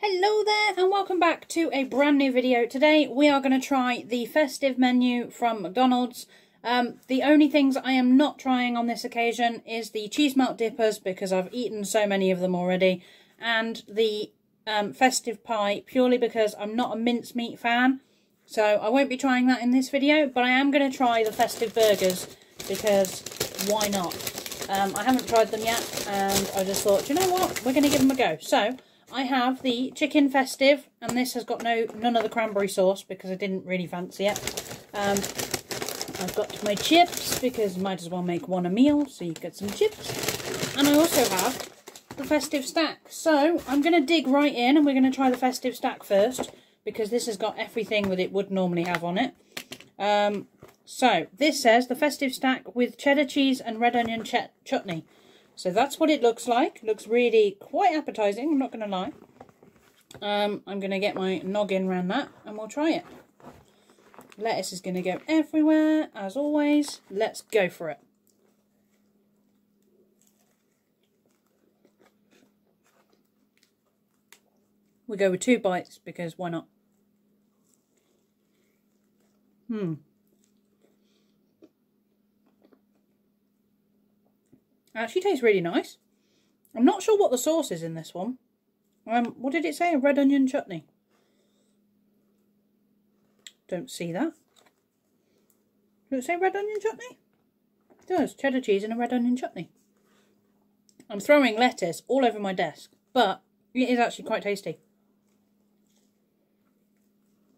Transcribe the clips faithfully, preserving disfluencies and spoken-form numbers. Hello there and welcome back to a brand new video. Today we are going to try the festive menu from McDonald's. Um, the only things I am not trying on this occasion is the cheese melt dippers because I've eaten so many of them already, and the um, festive pie purely because I'm not a mincemeat fan, so I won't be trying that in this video, but I am going to try the festive burgers because why not? Um, I haven't tried them yet and I just thought, you know what, we're going to give them a go. So I have the chicken festive, and this has got no none of the cranberry sauce because I didn't really fancy it. Um, I've got my chips because might as well make one a meal, so you get some chips. And I also have the festive stack. So I'm going to dig right in and we're going to try the festive stack first because this has got everything that it would normally have on it. Um, so this says the festive stack with cheddar cheese and red onion ch chutney. So that's what it looks like. It looks really quite appetising, I'm not going to lie. Um, I'm going to get my noggin around that and we'll try it. Lettuce is going to go everywhere, as always. Let's go for it. We go with two bites because why not? Hmm. Actually tastes really nice. I'm not sure what the sauce is in this one. Um, what did it say? A red onion chutney. Don't see that. Did it say red onion chutney? It does. Cheddar cheese and a red onion chutney. I'm throwing lettuce all over my desk, but it is actually quite tasty.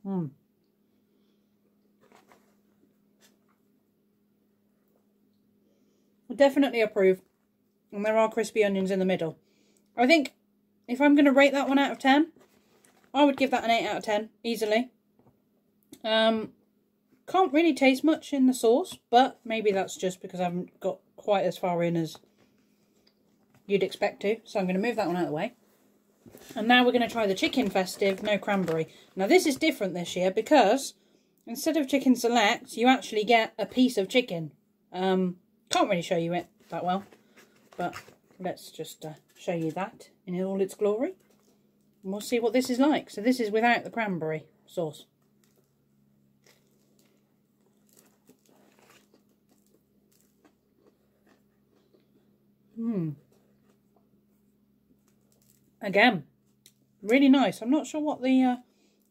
Mmm. Definitely approve, and there are crispy onions in the middle. I think if I'm going to rate that one out of ten, I would give that an eight out of ten easily. Um, can't really taste much in the sauce, but maybe that's just because I haven't got quite as far in as you'd expect to, so I'm going to move that one out of the way. And now we're going to try the chicken festive, no cranberry. Now this is different this year because instead of chicken select, you actually get a piece of chicken. Um, Can't really show you it that well, but let's just uh, show you that in all its glory and we'll see what this is like. So this is without the cranberry sauce. Hmm. Again, really nice. I'm not sure what the uh,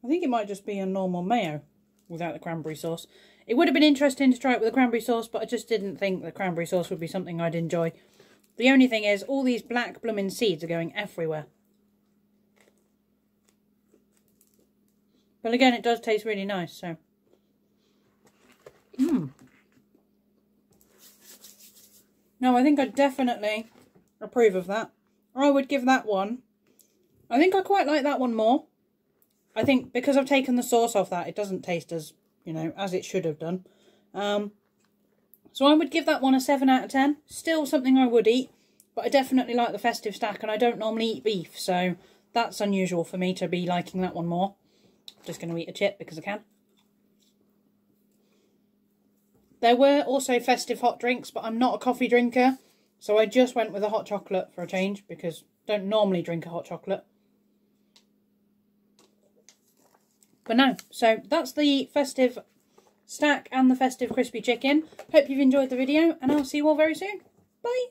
I think it might just be a normal mayo without the cranberry sauce. It would have been interesting to try it with the cranberry sauce, but I just didn't think the cranberry sauce would be something I'd enjoy. The only thing is, all these black blooming seeds are going everywhere. But again, it does taste really nice, so. Mm. No, I think I definitely approve of that. I would give that one. I think I quite like that one more. I think because I've taken the sauce off that, it doesn't taste as, you know, as it should have done. Um, so I would give that one a seven out of ten. Still something I would eat, but I definitely like the festive stack, and I don't normally eat beef, so that's unusual for me to be liking that one more. I'm just going to eat a chip because I can. There were also festive hot drinks, but I'm not a coffee drinker, so I just went with a hot chocolate for a change because I don't normally drink a hot chocolate. But no, so that's the festive stack and the festive crispy chicken. Hope you've enjoyed the video and I'll see you all very soon. Bye!